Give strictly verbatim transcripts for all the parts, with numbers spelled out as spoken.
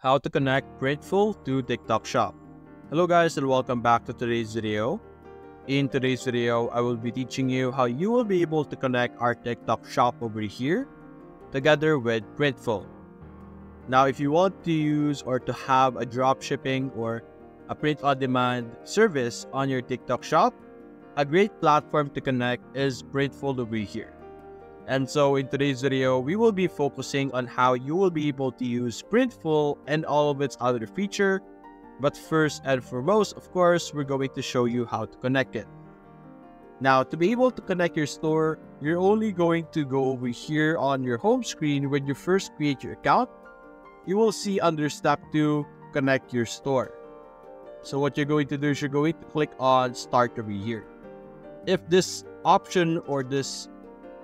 How to connect Printful to TikTok Shop. Hello guys, and welcome back to today's video. In today's video, I will be teaching you how you will be able to connect our TikTok Shop over here together with Printful. Now, if you want to use or to have a dropshipping or a print-on-demand service on your TikTok Shop, a great platform to connect is Printful over here. And so in today's video, we will be focusing on how you will be able to use Printful and all of its other feature. But first and foremost, of course, we're going to show you how to connect it. Now, to be able to connect your store, you're only going to go over here on your home screen. When you first create your account, you will see under step two, connect your store. So what you're going to do is you're going to click on start over here. If this option or this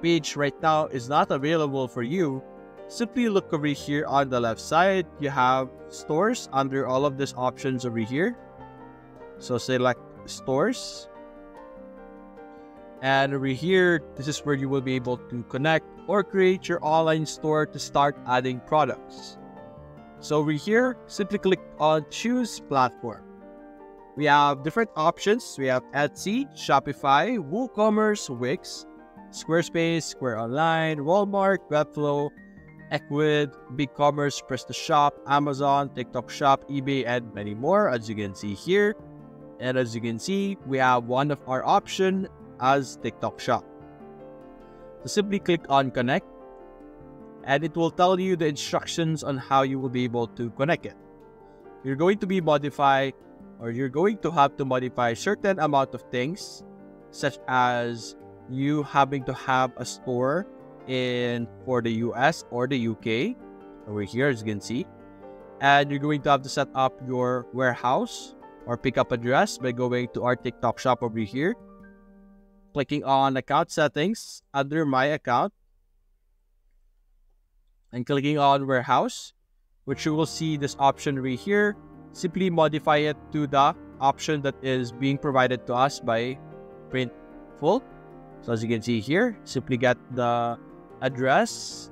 page right now is not available for you, simply look over here on the left side. You have stores under all of these options over here. So select stores. And over here, this is where you will be able to connect or create your online store to start adding products. So over here, simply click on choose platform. We have different options. We have Etsy, Shopify, WooCommerce, Wix, Squarespace, Square Online, Walmart, Webflow, Equid, BigCommerce, PrestaShop, Amazon, TikTok Shop, eBay, and many more, as you can see here. And as you can see, we have one of our options as TikTok Shop. So simply click on Connect, and it will tell you the instructions on how you will be able to connect it. You're going to be modify, or you're going to have to modify certain amount of things, such as you having to have a store in for the U S or the U K over here, as you can see, and you're going to have to set up your warehouse or pickup address by going to our TikTok Shop over here, clicking on account settings under my account, and clicking on warehouse, which you will see this option right here. Simply modify it to the option that is being provided to us by Printful. So as you can see here, simply get the address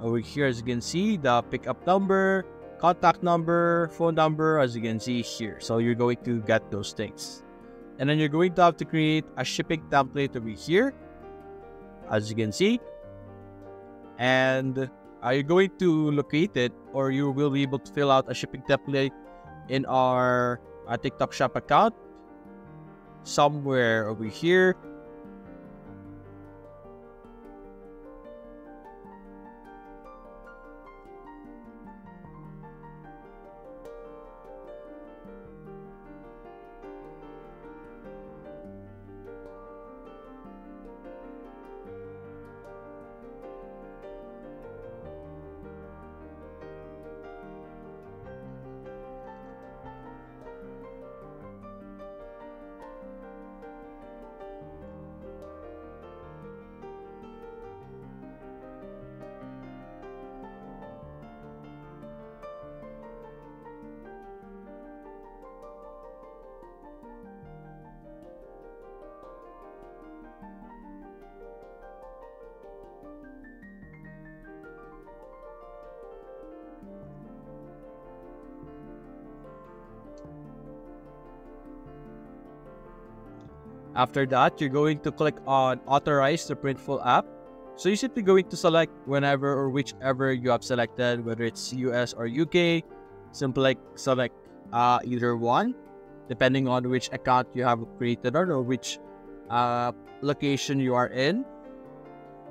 over here, as you can see, the pickup number, contact number, phone number, as you can see here. So you're going to get those things. And then you're going to have to create a shipping template over here, as you can see. And are you going to locate it, or you will be able to fill out a shipping template in our, our TikTok Shop account somewhere over here. After that, you're going to click on authorize the Printful app. So you're simply going to select whenever or whichever you have selected, whether it's U S or U K. Simply select uh, either one, depending on which account you have created or which uh, location you are in.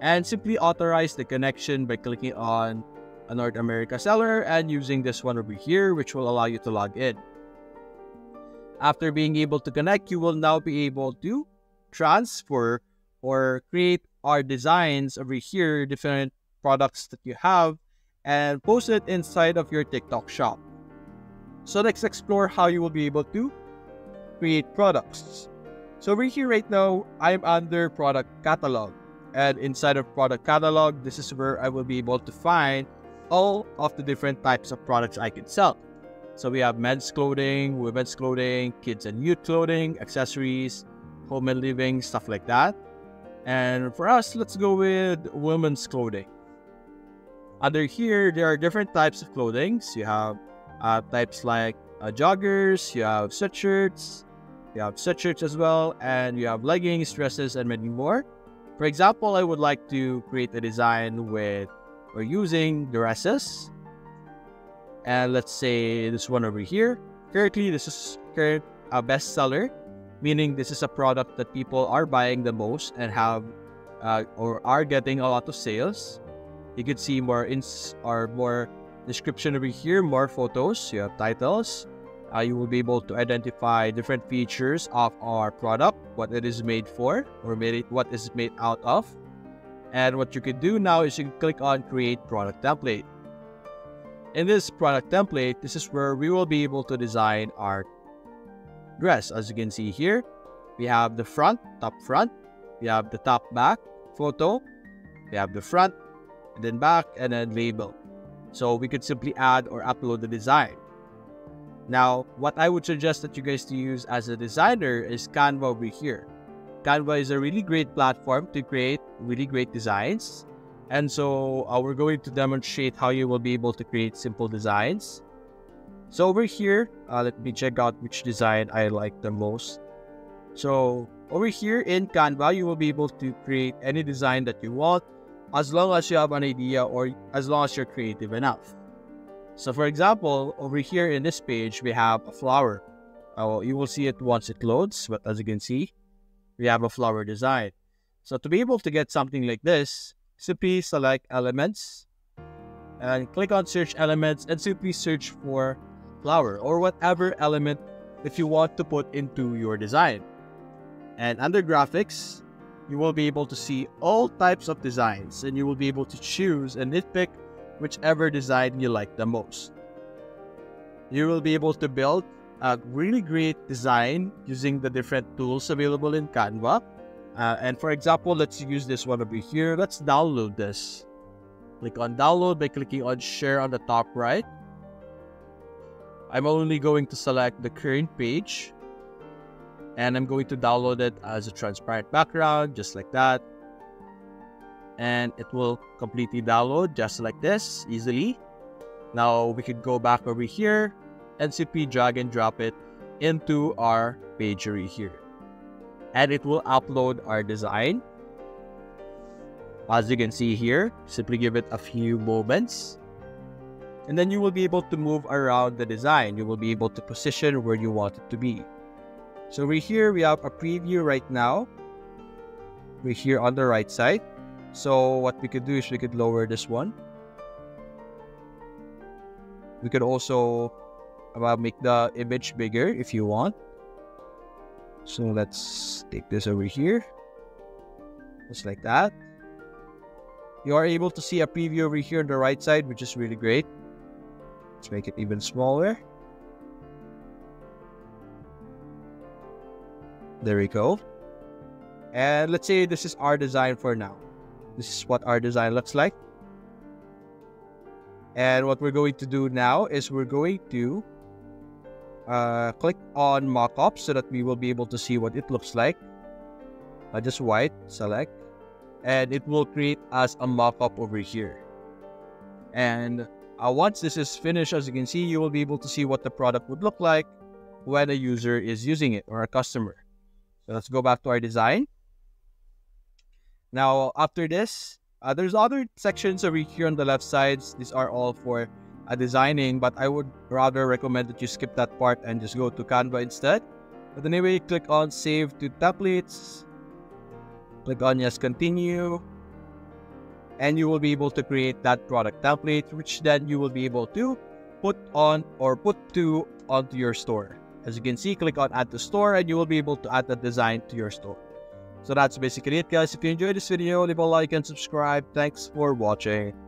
And simply authorize the connection by clicking on a North America seller and using this one over here, which will allow you to log in. After being able to connect, you will now be able to transfer or create our designs over here, different products that you have, and post it inside of your TikTok Shop. So let's explore how you will be able to create products. So over here right now, I'm under product catalog, and inside of product catalog, this is where I will be able to find all of the different types of products I can sell. So we have men's clothing, women's clothing, kids and youth clothing, accessories, home and living, stuff like that. And for us, let's go with women's clothing. Under here, there are different types of clothing. So you have uh, types like uh, joggers, you have sweatshirts, you have sweatshirts as well, and you have leggings, dresses, and many more. For example, I would like to create a design with or using dresses. And let's say this one over here. Currently, this is current a bestseller, meaning this is a product that people are buying the most and have uh, or are getting a lot of sales. You could see more ins or more description over here, more photos, you have titles. Uh, you will be able to identify different features of our product, what it is made for, or made it, what is made out of. And what you can do now is you can click on Create Product Template. In this product template, this is where we will be able to design our dress. As you can see here, we have the front, top front, we have the top back, photo, we have the front, and then back, and then label. So we could simply add or upload the design. Now, what I would suggest that you guys to use as a designer is Canva over here. Canva is a really great platform to create really great designs. And so uh, we're going to demonstrate how you will be able to create simple designs. So over here, uh, let me check out which design I like the most. So over here in Canva, you will be able to create any design that you want, as long as you have an idea or as long as you're creative enough. So for example, over here in this page, we have a flower. Uh, you will see it once it loads, but as you can see, we have a flower design. So to be able to get something like this, simply select elements and click on search elements and simply search for flower or whatever element that you want to put into your design. And under graphics, you will be able to see all types of designs and you will be able to choose and nitpick whichever design you like the most. You will be able to build a really great design using the different tools available in Canva. Uh, and for example, let's use this one over here. Let's download this. Click on download by clicking on share on the top right. I'm only going to select the current page and I'm going to download it as a transparent background, just like that. And it will completely download just like this, easily. Now we could go back over here and simply drag and drop it into our page over here. And it will upload our design. As you can see here, simply give it a few moments. And then you will be able to move around the design. You will be able to position where you want it to be. So over here, we have a preview right now. We're here on the right side. So what we could do is we could lower this one. We could also make the image bigger if you want. So let's take this over here. Just like that. You are able to see a preview over here on the right side, which is really great. Let's make it even smaller. There we go. And let's say this is our design for now. This is what our design looks like. And what we're going to do now is we're going to uh, click on mock-up so that we will be able to see what it looks like. I just white, select, and it will create us a mock-up over here. And uh, once this is finished, as you can see, you will be able to see what the product would look like when a user is using it or a customer. So let's go back to our design. Now, after this, uh, there's other sections over here on the left sides. These are all for uh, designing, but I would rather recommend that you skip that part and just go to Canva instead. But anyway, click on Save to Templates. Click on Yes, Continue. And you will be able to create that product template, which then you will be able to put on or put to onto your store. As you can see, click on Add to Store, and you will be able to add that design to your store. So that's basically it, guys. If you enjoyed this video, leave a like and subscribe. Thanks for watching.